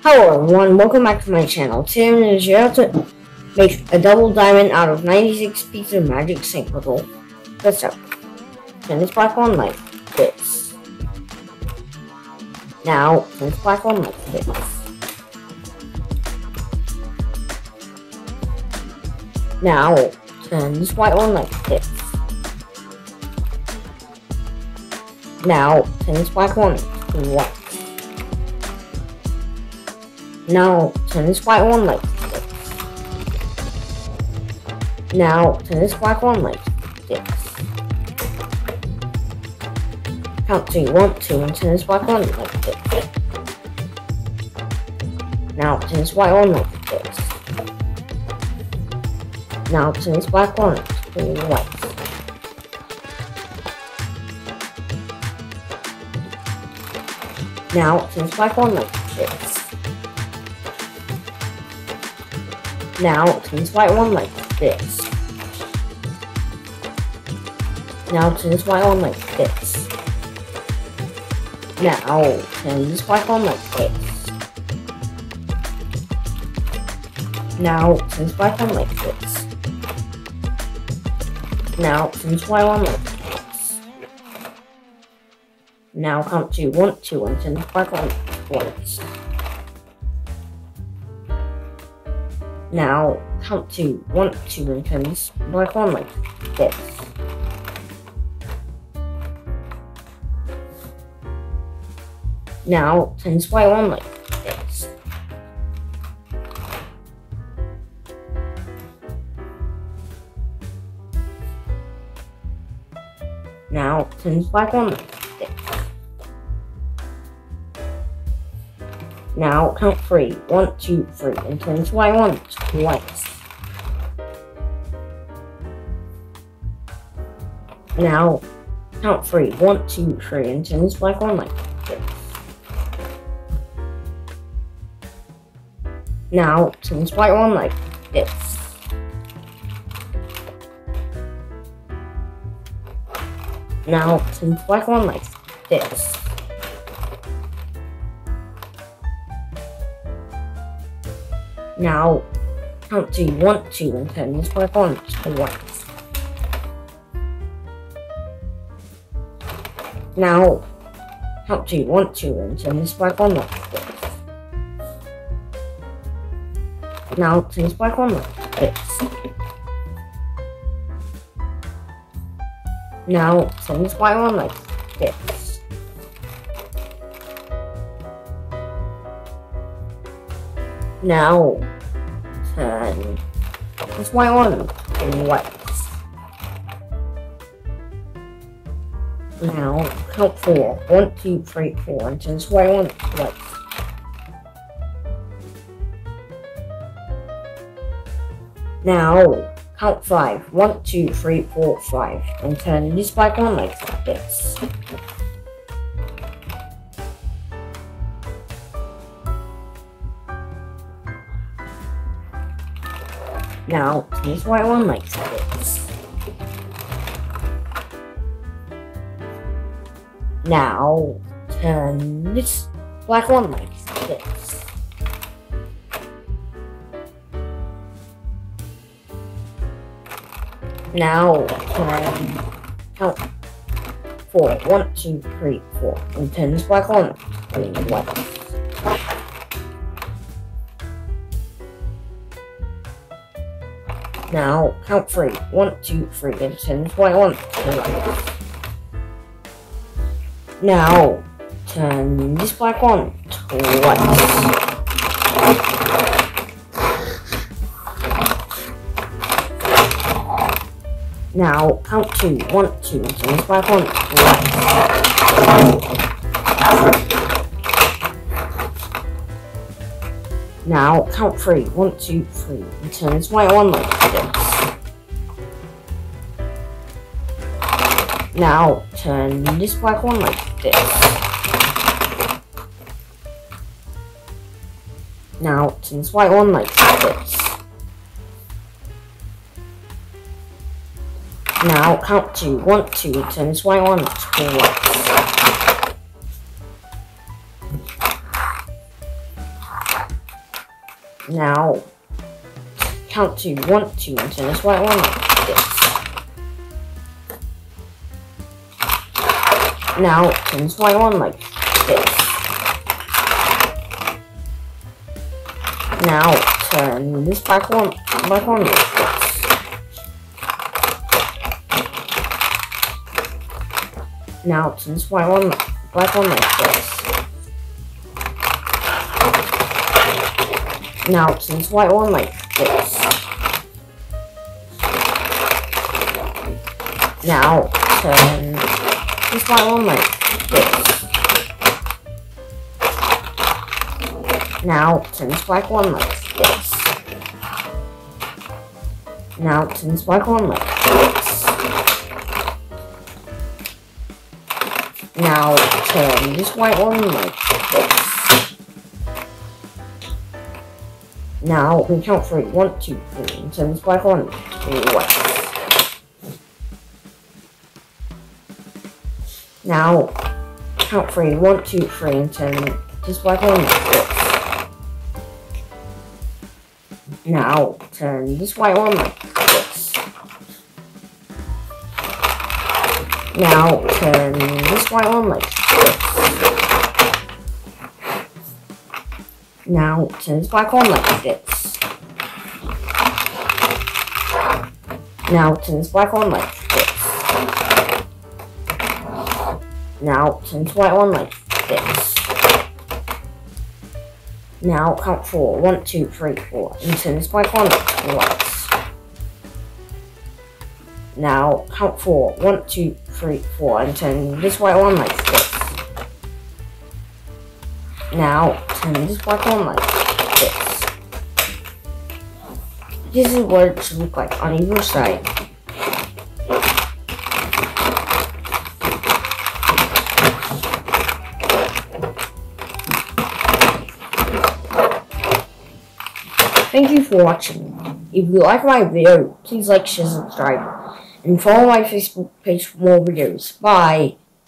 Hello everyone, welcome back to my channel. Today I'm going to show you how to make a double diamond out of 96 pieces of magic sync puzzle. Let's start. Turn this black one like this. Now, turn this black one like this. Now, turn this white one like this. Now, turn this black one white. Now, turn this white one like this. Now, turn this black one like this. Count to 1, 2, and turn this black one like this. Now, turn this white one like this. Now, turn this black one like this. Now, turn this black one like this. Now, turn this white one like this. Now, turn this white one like this. Now, turn this white one like this. Now, turn this white one like this. Now, turn this white one like this. Now, count to 1, 2, and turn this white one once. Now, count to 1, 2, and turn this black one like this. Now, turn this white one like this. Now, turn this black one like this. Now count 3. 1, 2, 3, and turn this white one twice. Now count 3. 1, 2, 3, and turn this black one like this. Now turn this white one like this. Now turn this black one like this. Now, count to 1, 2, and turn this black one twice. Now, count to 1, 2, and turn this black one like this. Now, turn this black one like this. Now, turn this white one like this. Now, turn this white one twice. Now, count 4. 1, 2, 3, 4, and turn this white one twice. Now, count 5. 1, 2, 3, 4, 5, and turn this black one like this. Now, turn this white one like this. Now, turn this black one like this. Now, turn count 4. 1, 2, 3, 4, and turn this black one twice. Now, count 3. 1, 2, 3, and turn this white one twice. Now, turn this black one twice. Now, count 2. 1, 2, and turn this black one twice. Now, count 3. 1, 2, 3, and turn this white one like this. Now, turn this black one like this. Now, turn this white one like this. Now, count to 1, 2, and turn this white one twice. Now, count to 1, 2, and turn this white one like this. Now, turn this white one like this. Now, turn this black one like this. Now, turn this white one, black one like this. Now turn this white one like this. Now turn this white one like this. Now turn this black one like this. Now turn this black one like this. Now turn this white one like this. Now we count for 1, 2, 3, and turn this black one west. Now count for 1, 2, 3, and turn this black one west. Now turn this white one like this. Now turn this white one like this. Now turn this black one like this. Now turn this black one like this. Now turn this white one like this. Now count for 1, 2, 3, 4, and turn this black one twice. Now count for 1, 2, 3, 4, and turn this white one like this. Now turn this black one like this. This is what it should look like on either side. Thank you for watching. If you like my video, please like, share, subscribe, and follow my Facebook page for more videos. Bye!